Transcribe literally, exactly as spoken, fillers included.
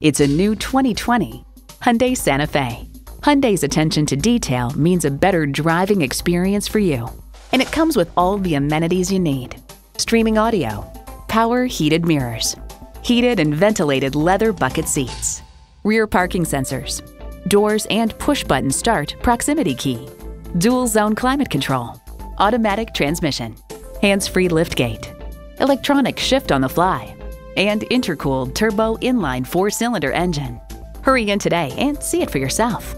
It's a new twenty twenty Hyundai Santa Fe. Hyundai's attention to detail means a better driving experience for you. And it comes with all the amenities you need. Streaming audio, power heated mirrors, heated and ventilated leather bucket seats, rear parking sensors, doors and push-button start proximity key, dual zone climate control, automatic transmission, hands-free liftgate, electronic shift on the fly, and intercooled turbo inline four-cylinder engine. Hurry in today and see it for yourself.